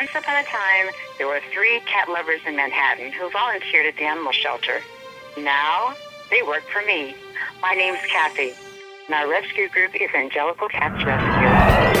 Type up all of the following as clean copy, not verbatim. Once upon a time, there were 3 cat lovers in Manhattan who volunteered at the animal shelter. Now, they work for me. My name's Kathy, and our rescue group is Anjellicle Cats Rescue.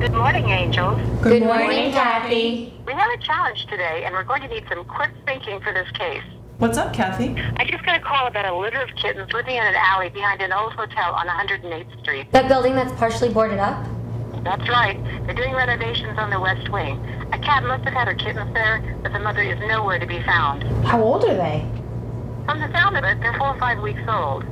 Good morning, Angels. Good morning, Kathy. We have a challenge today, and we're going to need some quick thinking for this case. What's up, Kathy? I just got a call about a litter of kittens living in an alley behind an old hotel on 108th Street. That building that's partially boarded up? That's right. They're doing renovations on the west wing. A cat must have had her kittens there, but the mother is nowhere to be found. How old are they? From the sound of it, they're 4 or 5 weeks old.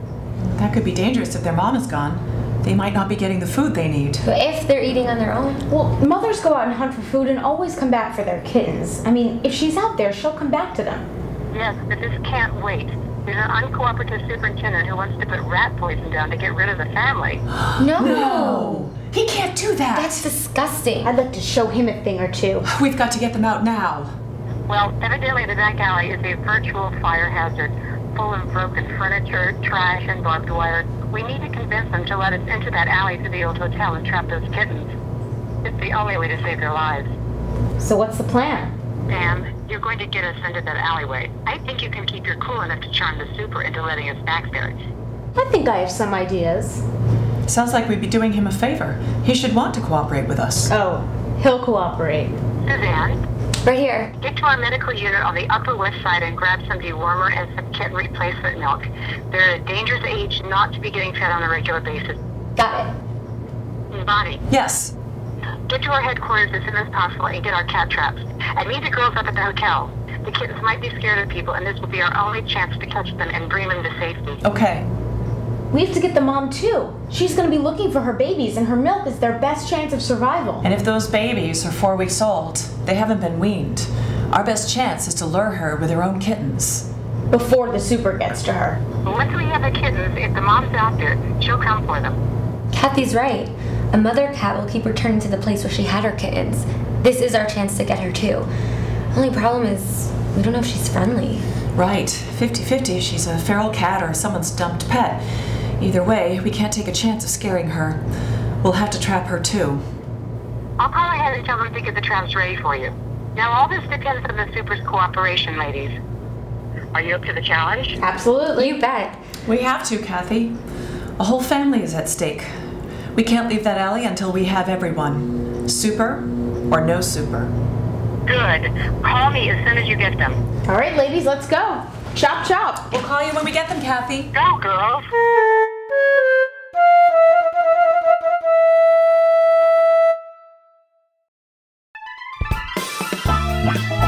That could be dangerous if their mom is gone. They might not be getting the food they need. But if they're eating on their own? Well, mothers go out and hunt for food and always come back for their kittens. I mean, if she's out there, she'll come back to them. Yes, but this can't wait. There's an uncooperative superintendent who wants to put rat poison down to get rid of the family. No! No! He can't do that! That's disgusting. I'd like to show him a thing or two. We've got to get them out now. Well, evidently the back alley is a virtual fire hazard, full of broken furniture, trash, and barbed wire. We need to convince them to let us into that alley to the old hotel and trap those kittens. It's the only way to save their lives. So what's the plan? Sam, you're going to get us into that alleyway. I think you can keep your cool enough to charm the super into letting us back there. I think I have some ideas. Sounds like we'd be doing him a favor. He should want to cooperate with us. Oh, he'll cooperate. Suzanne? Right here. Get to our medical unit on the Upper West Side and grab some dewormer and some kitten replacement milk. They're at a dangerous age not to be getting fed on a regular basis. Got it. Bonnie. Yes. Get to our headquarters as soon as possible and get our cat traps. And meet the girls up at the hotel. The kittens might be scared of people, and this will be our only chance to catch them and bring them to safety. Okay. We have to get the mom, too. She's going to be looking for her babies, and her milk is their best chance of survival. And if those babies are 4 weeks old, they haven't been weaned. Our best chance is to lure her with her own kittens. Before the super gets to her. Once we have the kittens, if the mom's out there, she'll come for them. Kathy's right. A mother cat will keep returning to the place where she had her kittens. This is our chance to get her, too. Only problem is, we don't know if she's friendly. Right. 50-50, she's a feral cat or someone's dumped pet. Either way, we can't take a chance of scaring her. We'll have to trap her, too. I'll call ahead and tell them to get the traps ready for you. Now, all this depends on the super's cooperation, ladies. Are you up to the challenge? Absolutely. You bet. We have to, Kathy. A whole family is at stake. We can't leave that alley until we have everyone. Super or no super. Good. Call me as soon as you get them. All right, ladies, let's go. Chop, chop. We'll call you when we get them, Kathy. Go, girls. Wow.